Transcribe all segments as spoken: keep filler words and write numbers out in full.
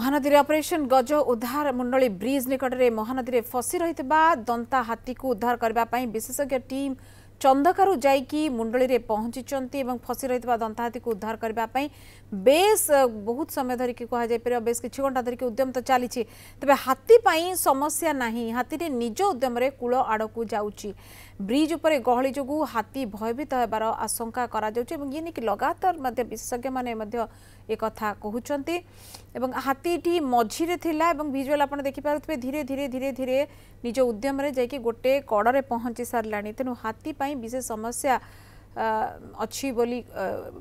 Mahanadi operation गज उद्धार Mundli bridge निकट में महानदी में फसी रही दंता हाथी को उद्धार करने विशेषज्ञ टीम चंदकारु जाइकी मुंडली रे पहुंची फसी रही दंता हाथी को उद्धार करने बेस बहुत समय धरिकी कह बेस किछि घंटा धरिकी उद्यम तो चली तेज हाथी समस्या नहीं हाथी ने निज उद्यम कूल आड़ को जाऊँगी ब्रिज उपर गहली जो हाथी भयभीत होबार आशंका ये नहीं कि लगातार विशेषज्ञ मैंने एक कथा कहते हाथी मझीरे थिला भिजुआल आप देखिपे धीरे धीरे धीरे धीरे निज उद्यम जाकि गोटे कड़े पहुँची सारे तेणु हाथी विशेष समस्या अच्छी बोली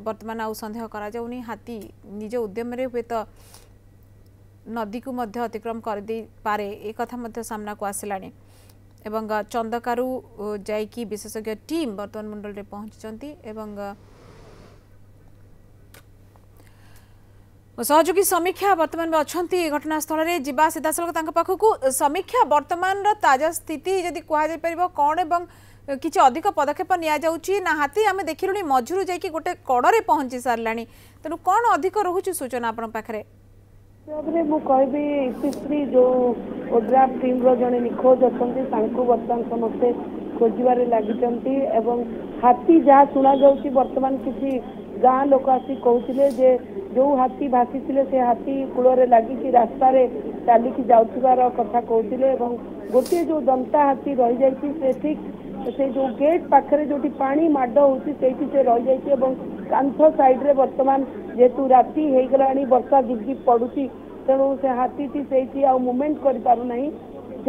बर्तमान आउ सन्देह करा जाउनी हाथी निज उद्यम हे तो नदी को मध्य अतिक्रम कर दे पारे एक कथा मध्य सामना को आसिलाने एवं चंदकारु जाइकी विशेषज्ञ टीम बर्तमान मुंडल रे पहुंची सहयोगी समीक्षा बर्तमान में अच्छा घटनास्थल में जावा सीधासल पाखक समीक्षा बर्तमान ताजा स्थिति जदि कह कौन एवं किसी अधिक पदक्षेप ना हाथी आम देखिलुणी मझुरी जाइए गोटे कड़े पहुंची सारे तेणु कौन अधिक रोचे सूचना आपन पाखरे मुझे इतिश्री जो ओड्राफ टीम जड़े निखोज अच्छा बर्तमान समस्ते खोजार लगी हाथी जहाँ शुणा बर्तमान किसी गाँ लोक आसी कहते जे जो हाथी भासी से हाथी कूल लगी रास्तार चलिकी जाऊबार कथा कहते गोटे जो दंता हाथी रही जाए ठीक से जो गेट पाखे जो पानी माड़ होती से रही जाए कांथ सैड्रे बर्तमान जेहेतु राति होगला बर्षा झिपझिप पड़ूसी तेणु से हाथी से आउ मुवमेंट करना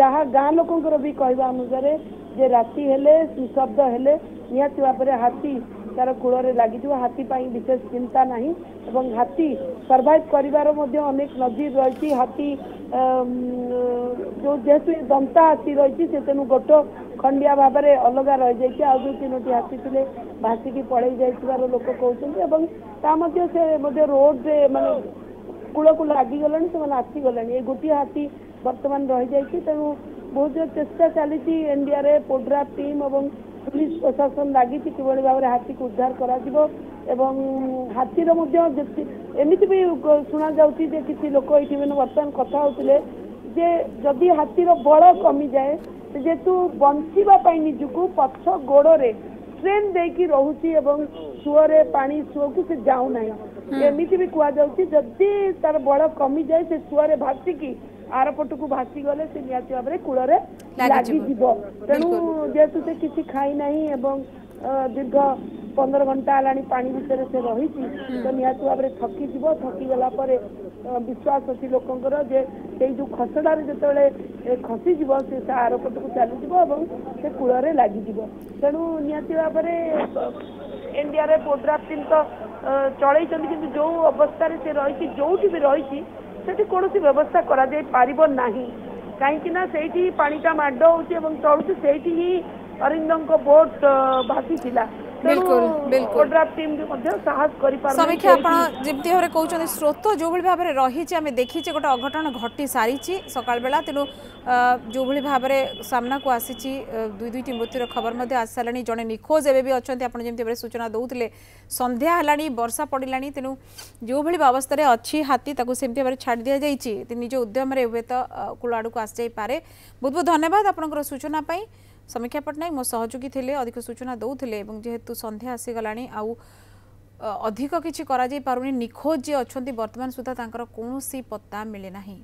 जहाँ गाँ लोकर भी कहवा अनुसार जे राति हेले शब्द हेले निहाती भाव हाथी तार कूल लगी हाथी विशेष चिंता नहीं एवं हाथी सर्वाइव कर नजर रही हाथी जो जेहेतु दंता हाथी रही तेणु गोटो खंडिया भाव में अलग रही जाए आज तीनो हाथी थे भासिकी पड़े जाइार लोक कहते से रोड्रे माने कूल को लगिगला से आसीगला ये गोटे हाथी बर्तमान रही जाए तेणु बहुत चेष्टा चली एनडीआरएफ पोड्राफ टीम और पुलिस प्रशासन लगी कि भाव में हाथी को उद्धार कराथीर एमती भी शुणा जा किसी लोक ये मैंने बर्तमान कथा होते जे जदि हाथीर बल कमी जाए जेहेतु बंचाप निजुक पक्ष गोड़े ट्रेन देकी रोची एवं सुअरे पानी सुअ को से जाऊना एमती भी कहुच्चे जदि तार बल कमी जाए से सुअरे भासिकी आरपट को भासी गले से निहाती भाव में कूल लगिज तेणु जेहेतु से किसी खाई ना एवं दीर्घ पंद्रह घंटा है पानी भितर से रही तो निहाती भाव में थकीज थकीगला विश्वास अच्छी लोकंर जे जो खसड़ार जो खसीज से आरपट को चलीज और से कूल लगिज तेणु निहाती भाव में एनडीआरएफ पोड्राफ टीम तो चलई कि जो अवस्था से रही जो भी रही से कौन व्यवस्था करा जाय पारिबो नाही कहीं से पानी का माड़ हो चलू से ही अरिंदों बोट भासी बिल्कुल बिल्कुल टीम साहस समीक्षा आपमती भाव में कहते स्रोत जो भाव में रही देखी गोटे अघटन घटी सारी सका बेला तेणु जो भाव में सामना को आसी दुई दुईट मृत्युर खबर आस सारे जड़े निखोज एवं अच्छा आपड़ी सूचना दूसरे संध्या है बर्षा पड़ा तेणु जो भाई अवस्था अच्छी हाथी सेमती भाव में छाड़ दि जाए निज उद्यम हे तो कूल आड़ को आसी जापे बहुत बहुत धन्यवाद आपंकर सूचना समीक्षा पटनायक मो सहयोगी थे अधिक सूचना दूसरे जेहेतु संध्या आसीगला आउ अधिक किछि करा जाय पारुनी निखोज जे अच्छा बर्तमान सुधा तांकर कोनोसी पत्ता मिले ना।